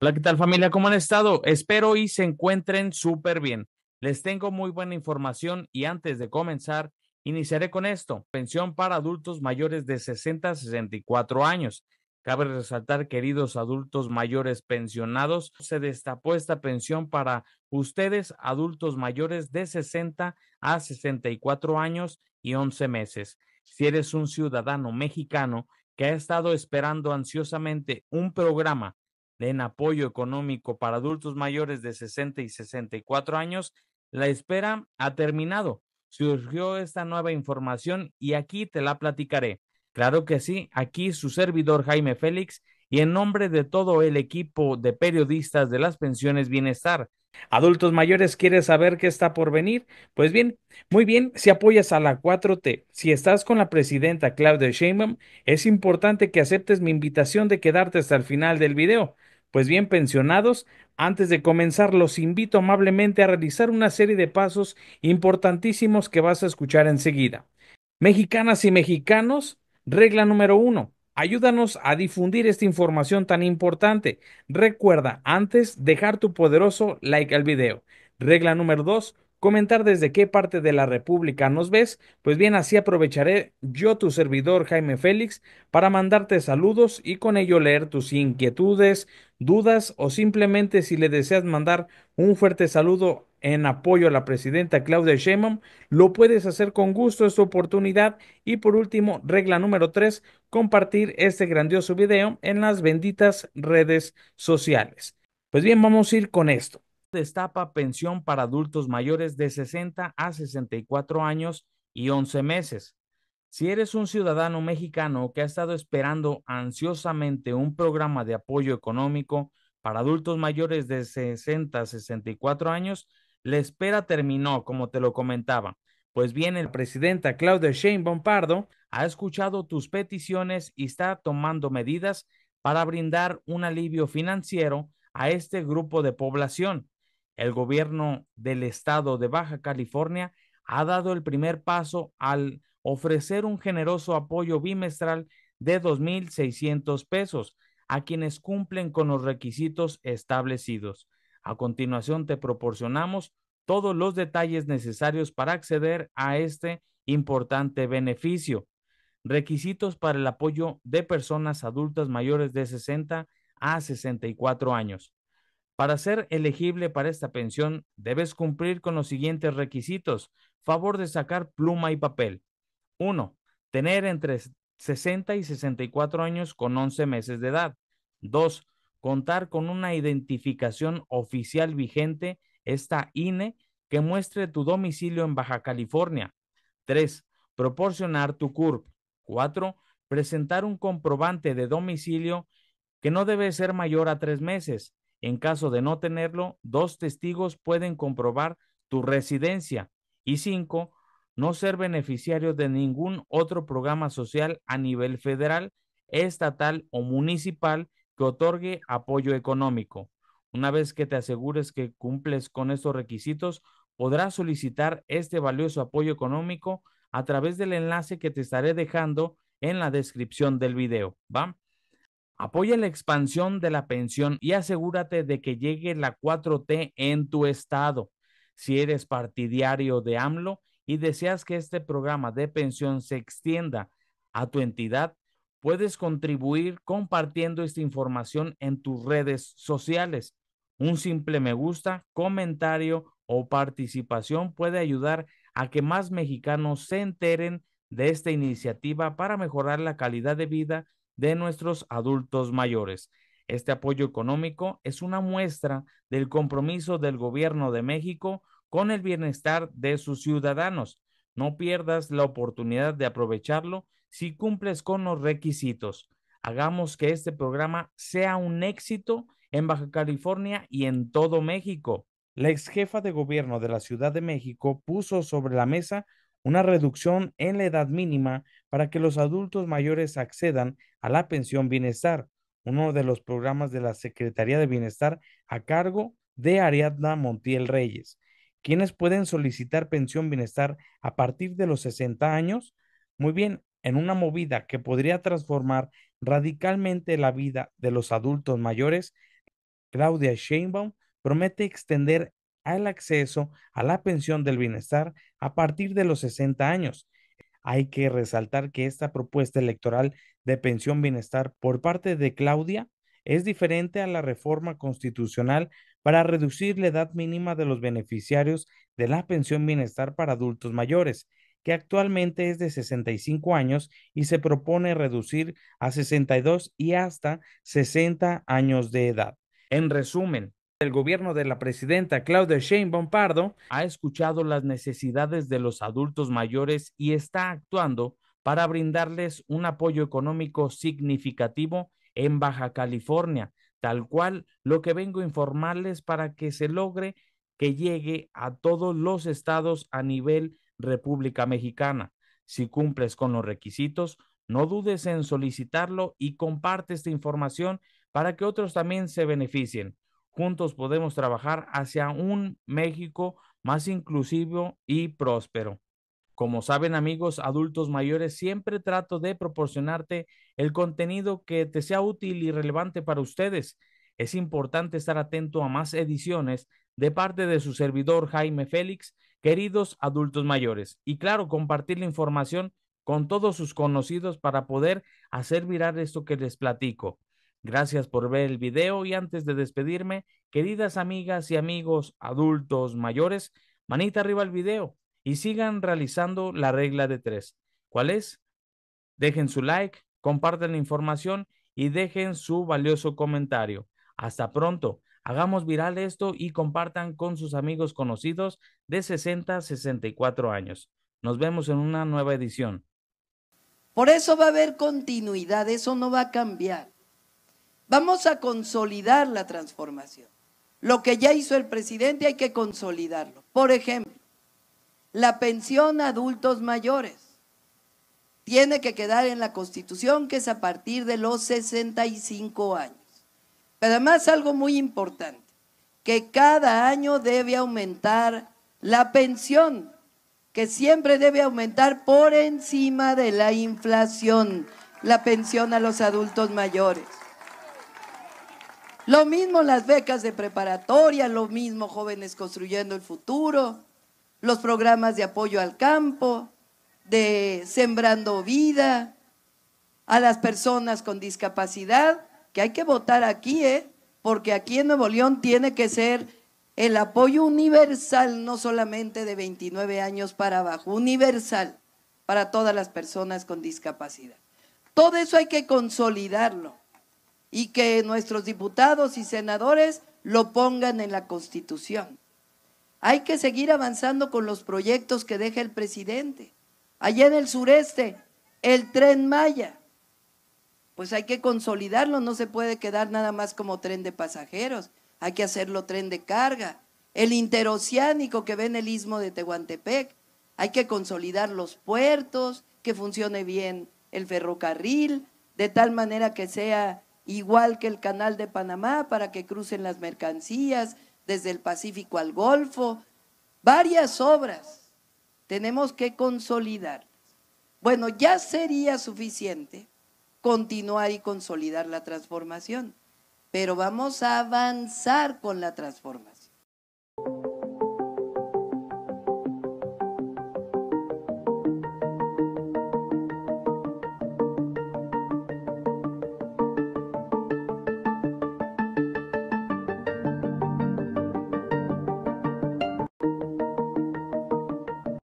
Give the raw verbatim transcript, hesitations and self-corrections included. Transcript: Hola, ¿qué tal familia? ¿Cómo han estado? Espero y se encuentren súper bien. Les tengo muy buena información y antes de comenzar, iniciaré con esto. Pensión para adultos mayores de sesenta a sesenta y cuatro años. Cabe resaltar, queridos adultos mayores pensionados, se destapó esta pensión para ustedes, adultos mayores de sesenta a sesenta y cuatro años y once meses. Si eres un ciudadano mexicano que ha estado esperando ansiosamente un programa en apoyo económico para adultos mayores de sesenta y sesenta y cuatro años, la espera ha terminado. Surgió esta nueva información y aquí te la platicaré. Claro que sí, aquí su servidor Jaime Félix y en nombre de todo el equipo de periodistas de las pensiones Bienestar. Adultos mayores, ¿quieres saber qué está por venir? Pues bien, muy bien, si apoyas a la cuatro T, si estás con la presidenta Claudia Sheinbaum, es importante que aceptes mi invitación de quedarte hasta el final del video. Pues bien, pensionados, antes de comenzar los invito amablemente a realizar una serie de pasos importantísimos que vas a escuchar enseguida. Mexicanas y mexicanos, regla número uno, ayúdanos a difundir esta información tan importante. Recuerda, antes, dejar tu poderoso like al video. Regla número dos, comentar desde qué parte de la República nos ves. Pues bien, así aprovecharé yo, tu servidor Jaime Félix, para mandarte saludos y con ello leer tus inquietudes, dudas o simplemente si le deseas mandar un fuerte saludo en apoyo a la presidenta Claudia Sheinbaum, lo puedes hacer con gusto, es tu oportunidad. Y por último, regla número tres, compartir este grandioso video en las benditas redes sociales. Pues bien, vamos a ir con esto. Destapa pensión para adultos mayores de sesenta a sesenta y cuatro años y once meses. Si eres un ciudadano mexicano que ha estado esperando ansiosamente un programa de apoyo económico para adultos mayores de sesenta a sesenta y cuatro años, la espera terminó, como te lo comentaba. Pues bien, el presidenta Claudia Sheinbaum Pardo ha escuchado tus peticiones y está tomando medidas para brindar un alivio financiero a este grupo de población. El gobierno del estado de Baja California ha dado el primer paso al ofrecer un generoso apoyo bimestral de dos mil seiscientos pesos a quienes cumplen con los requisitos establecidos. A continuación te proporcionamos todos los detalles necesarios para acceder a este importante beneficio. Requisitos para el apoyo de personas adultas mayores de sesenta a sesenta y cuatro años. Para ser elegible para esta pensión, debes cumplir con los siguientes requisitos. Favor de sacar pluma y papel. uno. Tener entre sesenta y sesenta y cuatro años con once meses de edad. dos. Contar con una identificación oficial vigente, esta I N E, que muestre tu domicilio en Baja California. tres. Proporcionar tu C U R P. cuatro. Presentar un comprobante de domicilio que no debe ser mayor a tres meses. En caso de no tenerlo, dos testigos pueden comprobar tu residencia. Y cinco, no ser beneficiario de ningún otro programa social a nivel federal, estatal o municipal que otorgue apoyo económico. Una vez que te asegures que cumples con estos requisitos, podrás solicitar este valioso apoyo económico a través del enlace que te estaré dejando en la descripción del video, ¿va? Apoya la expansión de la pensión y asegúrate de que llegue la cuatro T en tu estado. Si eres partidario de AMLO y deseas que este programa de pensión se extienda a tu entidad, puedes contribuir compartiendo esta información en tus redes sociales. Un simple me gusta, comentario o participación puede ayudar a que más mexicanos se enteren de esta iniciativa para mejorar la calidad de vida de nuestros adultos mayores. Este apoyo económico es una muestra del compromiso del gobierno de México con el bienestar de sus ciudadanos. No pierdas la oportunidad de aprovecharlo si cumples con los requisitos. Hagamos que este programa sea un éxito en Baja California y en todo México. La exjefa de gobierno de la Ciudad de México puso sobre la mesa una reducción en la edad mínima para que los adultos mayores accedan a la pensión Bienestar, uno de los programas de la Secretaría de Bienestar a cargo de Ariadna Montiel Reyes. ¿Quiénes pueden solicitar pensión Bienestar a partir de los sesenta años? Muy bien, en una movida que podría transformar radicalmente la vida de los adultos mayores, Claudia Sheinbaum promete extender el acceso a la pensión del bienestar a partir de los sesenta años. Hay que resaltar que esta propuesta electoral de pensión bienestar por parte de Claudia es diferente a la reforma constitucional para reducir la edad mínima de los beneficiarios de la pensión bienestar para adultos mayores, que actualmente es de sesenta y cinco años y se propone reducir a sesenta y dos y hasta sesenta años de edad. En resumen, el gobierno de la presidenta Claudia Sheinbaum Pardo ha escuchado las necesidades de los adultos mayores y está actuando para brindarles un apoyo económico significativo en Baja California, tal cual lo que vengo a informarles para que se logre que llegue a todos los estados a nivel República Mexicana. Si cumples con los requisitos, no dudes en solicitarlo y comparte esta información para que otros también se beneficien. Juntos podemos trabajar hacia un México más inclusivo y próspero. Como saben, amigos adultos mayores, siempre trato de proporcionarte el contenido que te sea útil y relevante para ustedes. Es importante estar atento a más ediciones de parte de su servidor Jaime Félix, queridos adultos mayores. Y claro, compartir la información con todos sus conocidos para poder hacer viral esto que les platico. Gracias por ver el video y antes de despedirme, queridas amigas y amigos adultos mayores, manita arriba el video y sigan realizando la regla de tres. ¿Cuál es? Dejen su like, compartan la información y dejen su valioso comentario. Hasta pronto, hagamos viral esto y compartan con sus amigos conocidos de sesenta a sesenta y cuatro años. Nos vemos en una nueva edición. Por eso va a haber continuidad, eso no va a cambiar. Vamos a consolidar la transformación. Lo que ya hizo el presidente hay que consolidarlo. Por ejemplo, la pensión a adultos mayores tiene que quedar en la Constitución, que es a partir de los sesenta y cinco años. Pero además algo muy importante, que cada año debe aumentar la pensión, que siempre debe aumentar por encima de la inflación, la pensión a los adultos mayores. Lo mismo las becas de preparatoria, lo mismo Jóvenes Construyendo el Futuro, los programas de apoyo al campo, de Sembrando Vida, a las personas con discapacidad, que hay que votar aquí, ¿eh? Porque aquí en Nuevo León tiene que ser el apoyo universal, no solamente de veintinueve años para abajo, universal para todas las personas con discapacidad. Todo eso hay que consolidarlo. Y que nuestros diputados y senadores lo pongan en la Constitución. Hay que seguir avanzando con los proyectos que deja el presidente. Allá en el sureste, el Tren Maya, pues hay que consolidarlo, no se puede quedar nada más como tren de pasajeros, hay que hacerlo tren de carga. El interoceánico que ve en el Istmo de Tehuantepec, hay que consolidar los puertos, que funcione bien el ferrocarril, de tal manera que sea igual que el canal de Panamá para que crucen las mercancías desde el Pacífico al Golfo. Varias obras tenemos que consolidar. Bueno, ya sería suficiente continuar y consolidar la transformación, pero vamos a avanzar con la transformación.